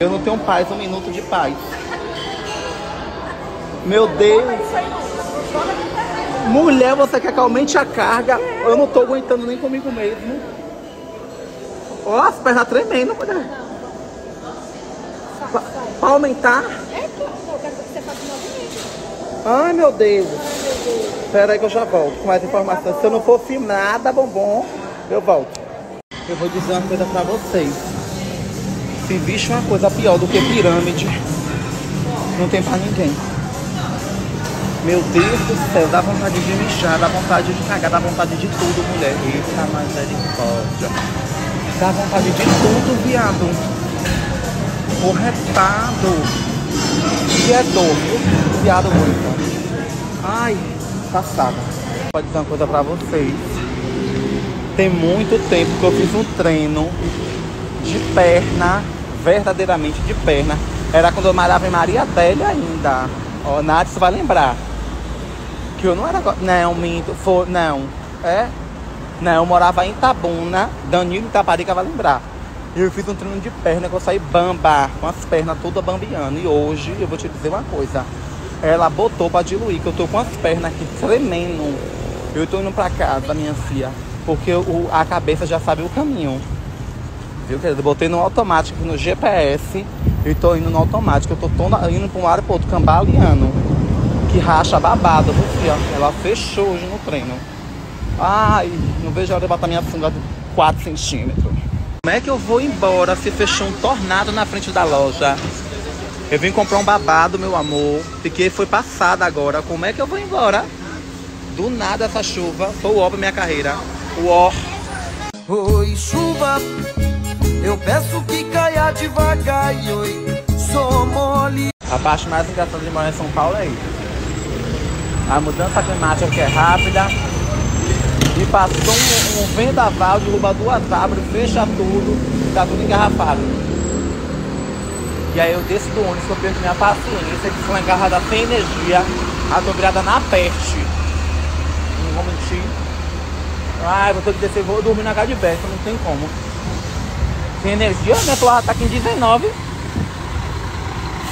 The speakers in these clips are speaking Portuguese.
Eu não tenho paz, um minuto de paz. Meu Deus. Mulher, você quer que aumente a carga? Eu não tô aguentando nem comigo mesmo. Ó, as pernas tremendo, mulher. Pra aumentar? É que eu quero que você faça um movimento. Ai, meu Deus. Espera aí que eu já volto com mais informações. Se eu não for filmada, bombom, eu volto. Eu vou dizer uma coisa pra vocês. Se existe uma coisa pior do que pirâmide, não tem pra ninguém. Meu Deus do céu, dá vontade de mijar, dá vontade de cagar, dá vontade de tudo, mulher. Eita misericórdia. Dá vontade de tudo, viado. Corretado. E é dor. Viado muito. Ai, passada. Pode dizer uma coisa pra vocês. Tem muito tempo que eu fiz um treino de perna, verdadeiramente de perna. Era quando eu morava em Maria Adélia ainda. Ó, oh, Nath vai lembrar que eu não era... Não, minto. For, não. É? Não, eu morava em Itabuna. Danilo Itaparica vai lembrar. E eu fiz um treino de perna que eu saí bamba, com as pernas todas bambiando. E hoje, eu vou te dizer uma coisa. Ela botou pra diluir, que eu tô com as pernas aqui tremendo. Eu tô indo pra casa, minha filha, porque a cabeça já sabe o caminho. Viu, querido? Botei no automático, no GPS... Eu tô indo no automático, eu tô indo pra um lado e pro outro, cambaleando. Que racha babado, você, ó. Ela fechou hoje no treino. Ai, não vejo a hora de botar minha sunga de 4 centímetros. Como é que eu vou embora se fechou um tornado na frente da loja? Eu vim comprar um babado, meu amor. Fiquei, foi passada agora. Como é que eu vou embora? Do nada essa chuva. Foi o ó pra minha carreira. O ó. Oi, chuva. Eu peço que caia devagar, oi, sou mole. A parte mais engraçada de morar em São Paulo é isso. A mudança climática que é rápida. E passou um vendaval, derruba duas árvores, fecha tudo, tá tudo engarrafado. E aí eu desço do ônibus, eu perco minha paciência, que foi engarrada sem energia, a tô virada na peste. Não vou mentir. Ai, vou ter que descer, vou dormir na casa de Beto, não tem como. Tem energia, né? Tua tá aqui em 19.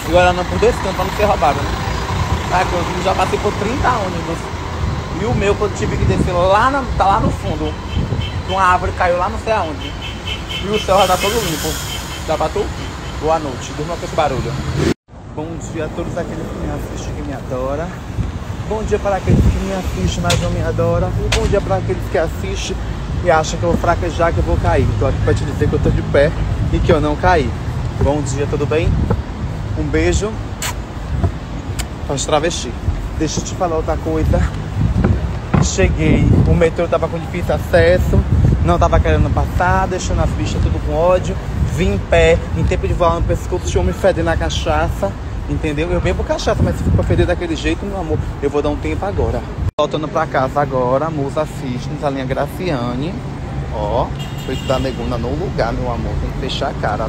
Agora não por descanso, pra não ser roubado. Tá, eu já passei por 30 ônibus. E o meu, que eu tive que descer lá, tá lá no fundo. Uma árvore caiu lá, não sei aonde. E o céu já tá todo limpo. Já bateu? Boa noite, durma com esse barulho. Bom dia a todos aqueles que me assistem, que me adoram. Bom dia para aqueles que me assistem, mas não me adoram. E bom dia para aqueles que assistem e acha que eu vou fraquejar, que eu vou cair. Tô aqui pra te dizer que eu tô de pé e que eu não caí. Bom dia, tudo bem? Um beijo pra os travestis. Deixa eu te falar outra coisa. Cheguei, o metrô tava com difícil acesso, não tava querendo passar, deixando as bichas tudo com ódio. Vim em pé, em tempo de voar no pescoço, tinha me fedendo na cachaça, entendeu? Eu bebo cachaça, mas se for pra feder daquele jeito, meu amor, eu vou dar um tempo agora. Voltando pra casa agora, a Musa Fitness, a linha Graciane. Ó, feito da negona no lugar, meu amor. Tem que fechar a cara.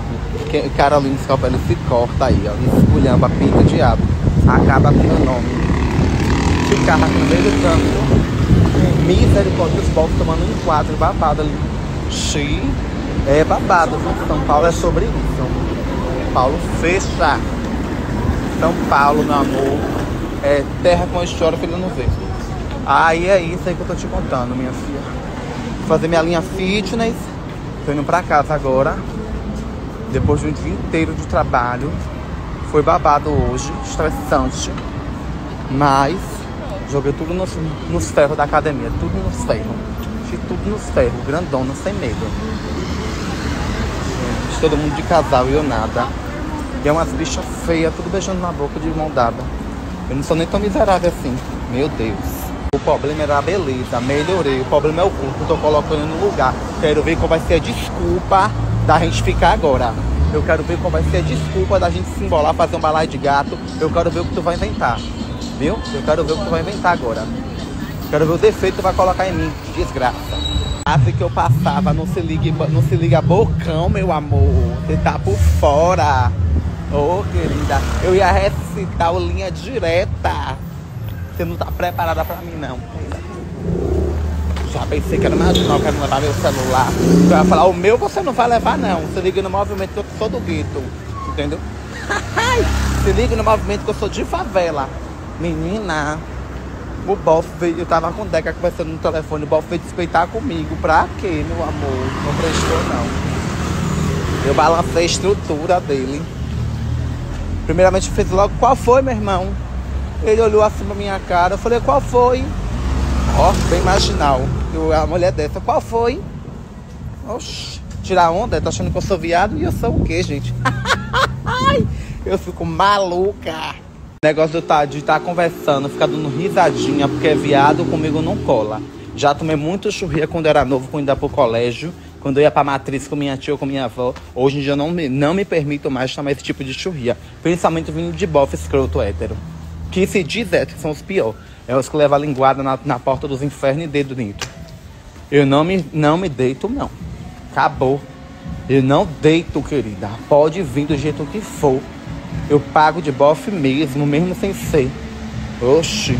Carolina Scalpelli se corta aí, ó. Esculhamba, pinta, diabo. Acaba com o nome. Ficava com o meio do campo. Misericórdia, os povos tomando um quadro babado ali. Xi, é babado. São Paulo é sobre isso. São Paulo fecha. São Paulo, meu amor, é terra com a história que ele não vê. Aí é isso aí que eu tô te contando, minha filha. Vou fazer minha linha fitness. Tô indo pra casa agora. Depois de um dia inteiro de trabalho. Foi babado hoje, estressante. Mas joguei tudo nos ferros da academia. Tudo nos ferros. Fiz tudo nos ferros, grandona, sem medo. Gente, todo mundo de casal e eu nada. E é umas bichas feias, tudo beijando na boca de mão dada. Eu não sou nem tão miserável assim. Meu Deus. O problema era a beleza, melhorei. O problema é o corpo, tô colocando no lugar. Quero ver qual vai ser a desculpa da gente ficar agora. Eu quero ver qual vai ser a desculpa da gente se embolar, fazer um balaio de gato. Eu quero ver o que tu vai inventar, viu? Eu quero ver o que tu vai inventar agora. Quero ver o defeito que tu vai colocar em mim, que desgraça. Assim que eu passava, não se liga bocão, meu amor. Você tá por fora. Ô, oh, querida, eu ia recitar o linha direta. Você não tá preparada pra mim, não. Já pensei que era mais não, que não levar meu celular. Então ela falar, o meu você não vai levar não, se liga no movimento que eu sou do gueto, entendeu? Se liga no movimento que eu sou de favela. Menina, o bofe, eu tava com o Deca conversando no telefone, o bofe veio despeitar comigo. Pra quê, meu amor? Não prestou não. Eu balancei a estrutura dele. Primeiramente eu fiz logo, qual foi, meu irmão? Ele olhou assim pra minha cara, eu falei, qual foi? Ó, bem marginal. Eu, a mulher dessa, qual foi? Oxi, tirar onda, tá achando que eu sou viado? E eu sou o quê, gente? Eu fico maluca. O negócio de estar conversando, ficar dando risadinha, porque é viado comigo não cola. Já tomei muito churria quando era novo, quando ia pro colégio, quando eu ia pra matriz com minha tia ou com minha avó. Hoje em dia eu não me permito mais tomar esse tipo de churria. Principalmente vindo de bofe escroto hétero. Que se diz hétero, são os piores. É os que levam a linguada na porta dos infernos e dedo dentro. Eu não me deito, não. Acabou. Eu não deito, querida. Pode vir do jeito que for. Eu pago de bofe mesmo sem ser. Oxi.